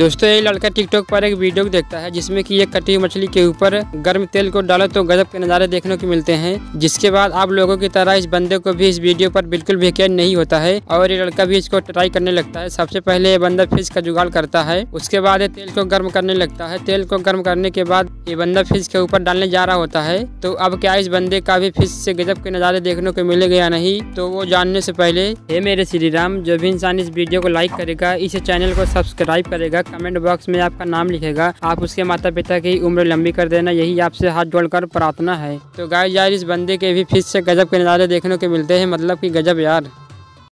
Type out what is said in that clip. दोस्तों ये लड़का टिकटॉक पर एक वीडियो देखता है जिसमें कि एक कटी मछली के ऊपर गर्म तेल को डालो तो गजब के नज़ारे देखने को मिलते हैं। जिसके बाद आप लोगों की तरह इस बंदे को भी इस वीडियो पर बिल्कुल भी केयर नहीं होता है और ये लड़का भी इसको ट्राई करने लगता है। सबसे पहले ये बंदा फिश का जुगाड़ करता है, उसके बाद ये तेल को गर्म करने लगता है। तेल को गर्म करने के बाद ये बंदा फिश के ऊपर डालने जा रहा होता है। तो अब क्या इस बंदे का भी फिश से गजब के नज़ारे देखने को मिलेगा या नहीं, तो वो जानने से पहले हे मेरे श्री राम, जो भी इंसान इस वीडियो को लाइक करेगा, इस चैनल को सब्सक्राइब करेगा, कमेंट बॉक्स में आपका नाम लिखेगा, आप उसके माता पिता की उम्र लंबी कर देना, यही आपसे हाथ जोड़कर प्रार्थना है। तो गाइस यार इस बंदे के भी फिश से गजब के नज़ारे देखने को मिलते हैं, मतलब कि गजब यार।